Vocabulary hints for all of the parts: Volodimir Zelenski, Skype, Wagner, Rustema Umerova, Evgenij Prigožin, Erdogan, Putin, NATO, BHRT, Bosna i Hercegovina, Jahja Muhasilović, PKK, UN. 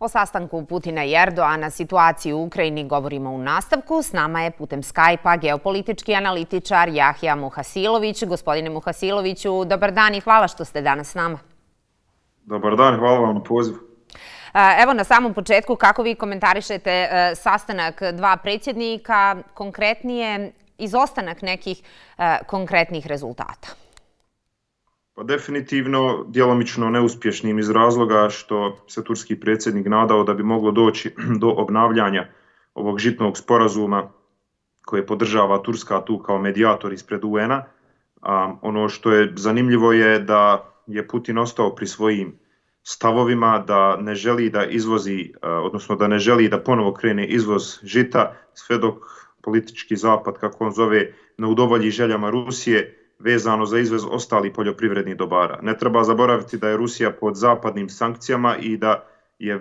O sastanku Putina i Erdoana, situaciji u Ukrajini govorimo u nastavku. S nama je putem Skype-a geopolitički analitičar Jahja Muhasilović. Gospodine Muhasiloviću, dobar dan i hvala što ste danas s nama. Dobar dan, hvala vam na pozivu. Evo na samom početku kako vi komentarišete sastanak dva predsjednika, konkretnije izostanak nekih konkretnih rezultata? Pa definitivno djelomično neuspješnim iz razloga što se turski predsjednik nadao da bi moglo doći do obnavljanja ovog žitnog sporazuma koje podržava Turska tu kao medijator ispred UN-a. Ono što je zanimljivo je da je Putin ostao pri svojim stavovima da ne želi da izvozi, odnosno da ne želi da ponovo krene izvoz žita sve dok politički zapad, kako on zove, ne udovolji željama Rusije vezano za izvoz ostalih poljoprivrednih dobara. Ne treba zaboraviti da je Rusija pod zapadnim sankcijama i da je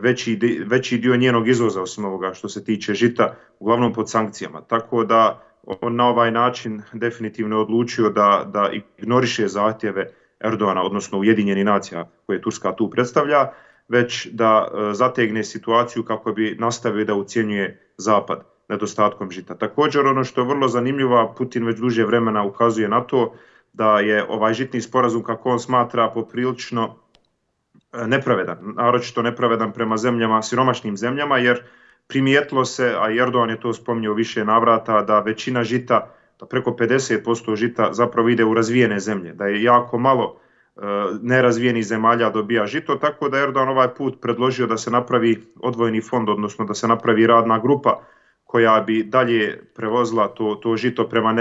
veći dio njenog izvoza, osim ovoga što se tiče žita, uglavnom pod sankcijama. Tako da on na ovaj način definitivno je odlučio da ignoriše zahtjeve Erdogana, odnosno Ujedinjenih nacija koje Turska tu predstavlja, već da zategne situaciju kako bi nastavio da ucjenjuje Zapad nedostatkom žita. Također, ono što je vrlo zanimljivo, Putin već duže vremena ukazuje na to da je ovaj žitni sporazum, kako on smatra, poprilično nepravedan, naročito nepravedan prema zemljama, siromašnim zemljama, jer primijetilo se, a Erdogan je to spominjao više navrata, da većina žita, preko 50% žita zapravo ide u razvijene zemlje, da je jako malo nerazvijenih zemalja dobija žito, tako da Erdogan ovaj put predložio da se napravi odvojeni fond, odnosno da se napravi radna grupa koja bi dalje prevozila to žito prema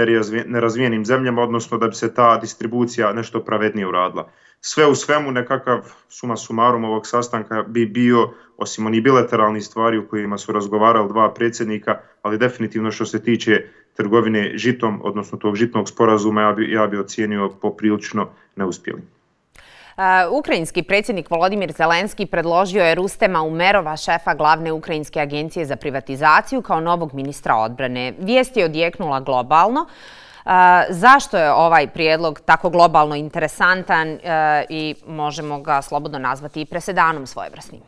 nerazvijenim zemljama, odnosno da bi se ta distribucija nešto pravednije uradila. Sve u svemu nekakav suma sumarum ovog sastanka bi bio, osim onih bilateralnih stvari u kojima su razgovarali dva predsjednika, ali definitivno što se tiče trgovine žitom, odnosno tog žitnog sporazuma, ja bi ocijenio poprilično neuspjelim. Ukrajinski predsjednik Volodimir Zelenski predložio je Rustema Umerova, šefa glavne ukrajinske agencije za privatizaciju, kao novog ministra odbrane. Vijest je odjeknula globalno. Zašto je ovaj prijedlog tako globalno interesantan i možemo ga slobodno nazvati i presedanom svojevrsnim?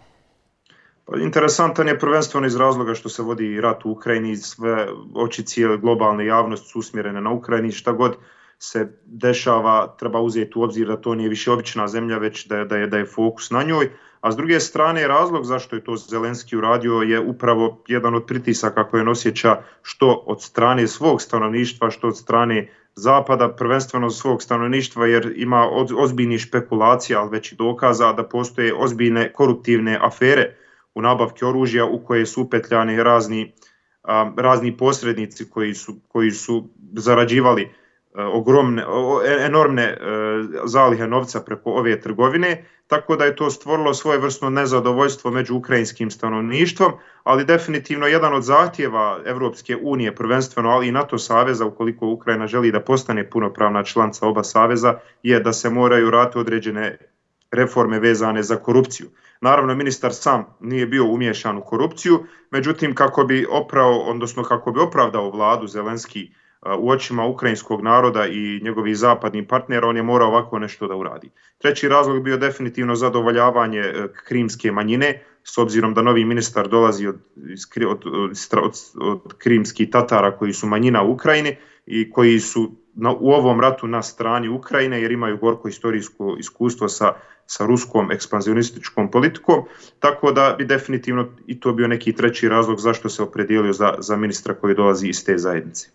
Interesantan je prvenstveno iz razloga što se vodi rat u Ukrajini, sve oči cijele globalne javnosti su usmjerene na Ukrajini, šta god se dešava treba uzeti u obzir da to nije više obična zemlja, već da je fokus na njoj. A s druge strane, razlog zašto je to Zelenski uradio je upravo jedan od pritisaka koje on osjeća, što od strane svog stanovništva, što od strane Zapada, prvenstveno svog stanovništva, jer ima ozbiljnih špekulacija, ali već i dokaza da postoje ozbiljne koruptivne afere u nabavke oružja u koje su upetljani razni posrednici koji su zarađivali enormne zalihe novca preko ove trgovine, tako da je to stvorilo svojevrsno nezadovoljstvo među ukrajinskim stanovništvom, ali definitivno jedan od zahtjeva Evropske unije prvenstveno, ali i NATO saveza, ukoliko Ukrajina želi da postane punopravna članica oba saveza, je da se moraju raditi određene reforme vezane za korupciju. Naravno, ministar sam nije bio umiješan u korupciju, međutim, kako bi opravdao vladu Zelenski u očima ukrajinskog naroda i njegovih zapadnih partnera, on je morao ovako nešto da uradi. Treći razlog bio definitivno zadovoljavanje krimske manjine, s obzirom da novi ministar dolazi od krimskih Tatara koji su manjina u Ukrajini i koji su u ovom ratu na strani Ukrajine jer imaju gorko istorijsko iskustvo sa ruskom ekspanzionističkom politikom, tako da bi definitivno i to bio neki treći razlog zašto se opredijelio za ministra koji dolazi iz te zajednice.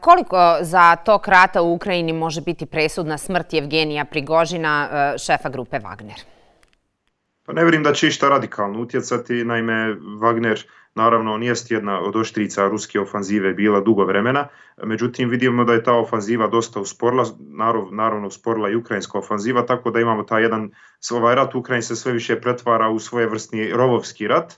Koliko za tok rata u Ukrajini može biti presudna smrt Evgenija Prigožina, šefa grupe Wagner? Pa ne vjerujem da će išta radikalno utjecati. Naime, Wagner naravno nije jedna od oštrica ruske ofanzive bila dugo vremena, međutim vidimo da je ta ofanziva dosta usporila, naravno usporila i ukrajinska ofanziva, tako da imamo taj jedan, ovaj rat u Ukrajini se sve više pretvara u svojevrsni rovovski rat.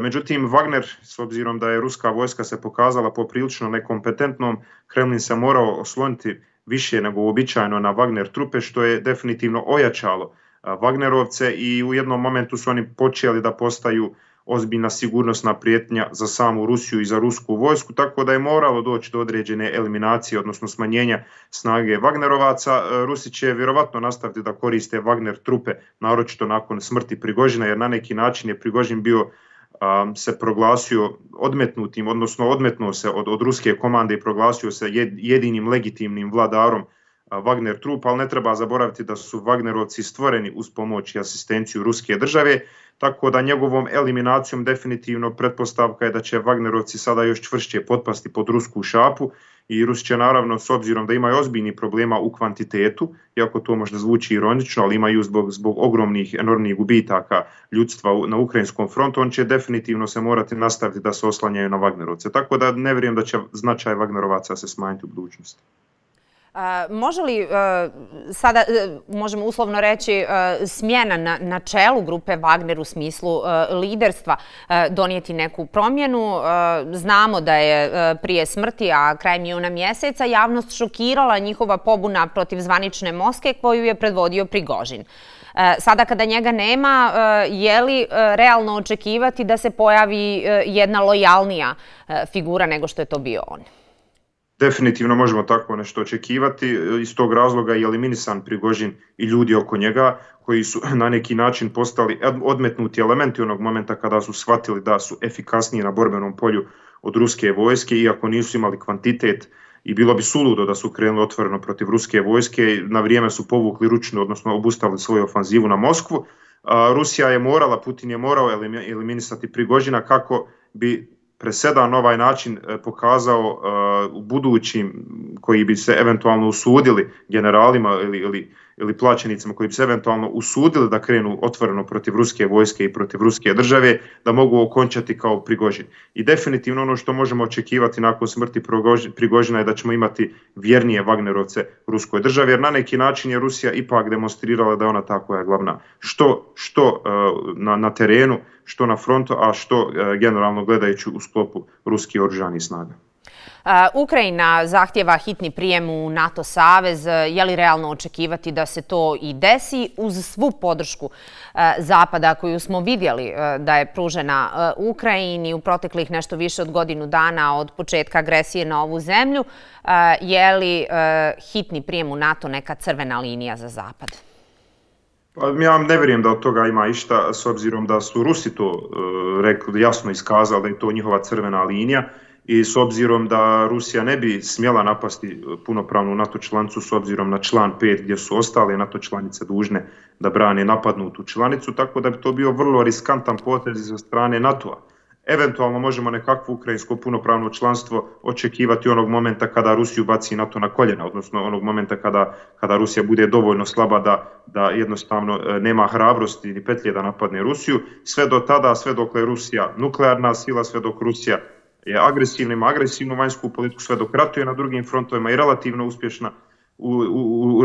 Međutim, Wagner, s obzirom da je ruska vojska se pokazala poprilično nekompetentnom, Kremlin se morao osloniti više nego uobičajeno na Wagner trupe, što je definitivno ojačalo Wagnerovce i u jednom momentu su oni počeli da postaju ozbiljna sigurnosna prijetnja za samu Rusiju i za rusku vojsku, tako da je moralo doći do određene eliminacije, odnosno smanjenja snage Wagnerovaca. Rusi će vjerovatno nastaviti da koriste Wagner trupe, naročito nakon smrti Prigožina, jer na neki način je Prigožin bio se proglasio odmetnutim, odnosno odmetnuo se od ruske komande i proglasio se jedinim legitimnim vladarom Wagner trupa, ali ne treba zaboraviti da su Wagnerovci stvoreni uz pomoć i asistenciju ruske države, tako da njegovom eliminacijom definitivno pretpostavka je da će Wagnerovci sada još čvršće potpasti pod rusku šapu i Rusi će naravno, s obzirom da imaju ozbiljni problema u kvantitetu, iako to možda zvuči ironično, ali imaju zbog ogromnih, enormnih gubitaka ljudstva na ukrajinskom frontu, on će definitivno se morati nastaviti da se oslanjaju na Wagnerovce. Tako da ne vjerujem da će značaj Wagnerovaca se smanjiti u budućnosti. Može li sada, možemo uslovno reći, smjena na čelu grupe Wagner u smislu liderstva donijeti neku promjenu? Znamo da je prije smrti, a krajem juna mjeseca, javnost šokirala njihova pobuna protiv zvanične Moskve koju je predvodio Prigožin. Sada kada njega nema, je li realno očekivati da se pojavi jedna lojalnija figura nego što je to bio on? Definitivno možemo tako nešto očekivati. Iz tog razloga je eliminisan Prigožin i ljudi oko njega koji su na neki način postali odmetnuti elementi onog momenta kada su shvatili da su efikasniji na borbenom polju od ruske vojske, iako nisu imali kvantitet i bilo bi suludo da su krenuli otvoreno protiv ruske vojske. Na vrijeme su povukli ručnu, odnosno obustavili svoju ofanzivu na Moskvu. Rusija je morala, Putin je morao eliminisati Prigožina kako bi presedan ovaj način pokazao u budućim koji bi se eventualno usudili generalima ili plaćenicima koji bi se eventualno usudili da krenu otvoreno protiv ruske vojske i protiv ruske države, da mogu okončati kao Prigožin. I definitivno ono što možemo očekivati nakon smrti Prigožina je da ćemo imati vjernije Wagnerovce ruskoj državi, jer na neki način je Rusija ipak demonstrirala da je ona ta koja je glavna. Što na terenu, što na frontu, a što generalno gledajući u sklopu ruskih oružanih snaga. Ukrajina zahtjeva hitni prijem u NATO savez. Je li realno očekivati da se to i desi uz svu podršku Zapada koju smo vidjeli da je pružena Ukrajini u proteklih nešto više od godinu dana od početka agresije na ovu zemlju? Je li hitni prijem u NATO neka crvena linija za Zapad? Ja ne vjerujem da od toga ima išta, s obzirom da su Rusi to rekli, jasno iskazali da je to njihova crvena linija. I s obzirom da Rusija ne bi smjela napasti punopravnu NATO članicu s obzirom na član 5 gdje su ostale NATO članice dužne da brane napadnutu članicu, tako da bi to bio vrlo riskantan potez sa strane NATO-a. Eventualno možemo nekakvo ukrajinsko punopravno članstvo očekivati onog momenta kada Rusiju baci NATO na koljena, odnosno onog momenta kada Rusija bude dovoljno slaba da jednostavno nema hrabrosti ni petlje da napadne Rusiju. Sve do tada, sve dok je Rusija nuklearna sila, sve dok Rusija je agresivna, ima agresivnu vanjsku politiku, sve dok ratuje na drugim frontovima i relativno uspješna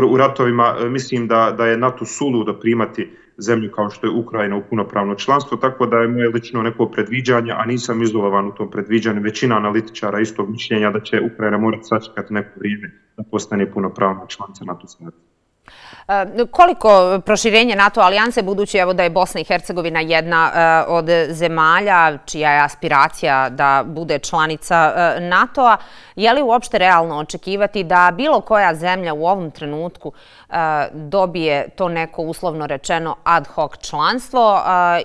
u ratovima, mislim da je NATO suludo primati zemlju kao što je Ukrajina u punopravno članstvo, tako da je moje lično neko predviđanje, a nisam izolovan u tom predviđanju, većina analitičara istog mišljenja da će Ukrajina morati sačekati neko vrijeme da postane punopravna članica NATO saveza. Koliko proširenje NATO alijanse, budući da je Bosna i Hercegovina jedna od zemalja čija je aspiracija da bude članica NATO-a, je li uopšte realno očekivati da bilo koja zemlja u ovom trenutku dobije to neko uslovno rečeno ad hoc članstvo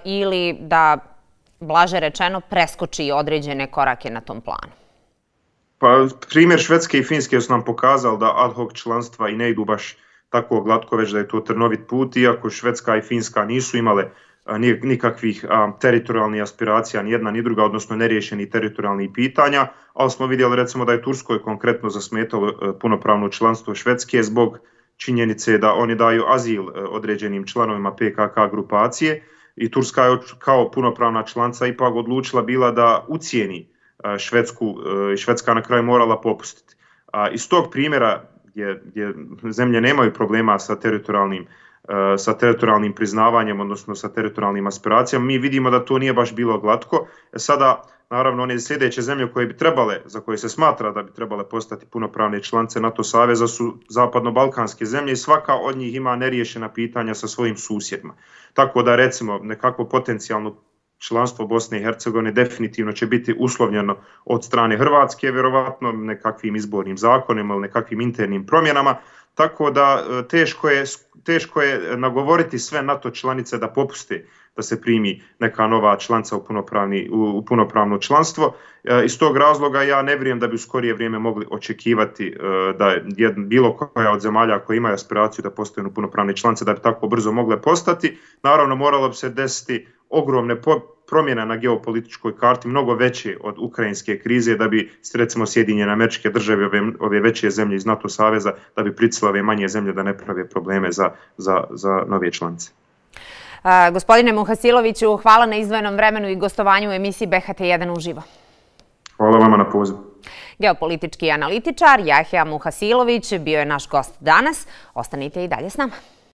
ili da, blaže rečeno, preskoči određene korake na tom planu? Pa primjer Švedske i Finske su nam pokazali da ad hoc članstva i ne idu baš tako glatko, već da je to trnovit put, iako Švedska i Finska nisu imale nikakvih teritorijalnih aspiracija, ni jedna ni druga, odnosno neriješeni teritorijalnih pitanja, ali smo vidjeli recimo da je Turskoj konkretno zasmetalo punopravno članstvo Švedske zbog činjenice da oni daju azil određenim članovima PKK grupacije i Turska je kao punopravna članica ipak odlučila bila da ucijeni Švedsku i Švedska na kraju morala popustiti. Iz tog primjera gdje zemlje nemaju problema sa teritorijalnim sa teritorijalnim priznavanjem, odnosno sa teritorijalnim aspiracijama. Mi vidimo da to nije baš bilo glatko. Sada, naravno, one sljedeće zemlje koje bi trebale, za koje se smatra da bi trebale postati punopravne članice NATO saveza su zapadno-balkanske zemlje i svaka od njih ima neriješena pitanja sa svojim susjedima. Tako da, recimo, nekako potencijalno članstvo Bosne i Hercegovine definitivno će biti uslovljeno od strane Hrvatske, vjerovatno nekakvim izbornim zakonima ili nekakvim internim promjenama, tako da teško je nagovoriti sve NATO članice da popuste da se primi neka nova članica u punopravno članstvo. Iz tog razloga ja ne vjerujem da bi u skorije vrijeme mogli očekivati da bilo koja od zemalja koja imaju aspiraciju da postanu punopravne članice da bi tako brzo mogle postati. Naravno, moralo bi se desiti ogromne promjene na geopolitičkoj karti, mnogo veće od ukrajinske krize, da bi, recimo, Sjedinjene Američke Države, ove veće zemlje iz NATO saveza, da bi pritisle ove manje zemlje da ne prave probleme za nove članice. Gospodine Muhasiloviću, hvala na izdvojenom vremenu i gostovanju u emisiji BHT1 uživo. Hvala vama na pozivu. Geopolitički analitičar Jahja Muhasilović bio je naš gost danas. Ostanite i dalje s nama.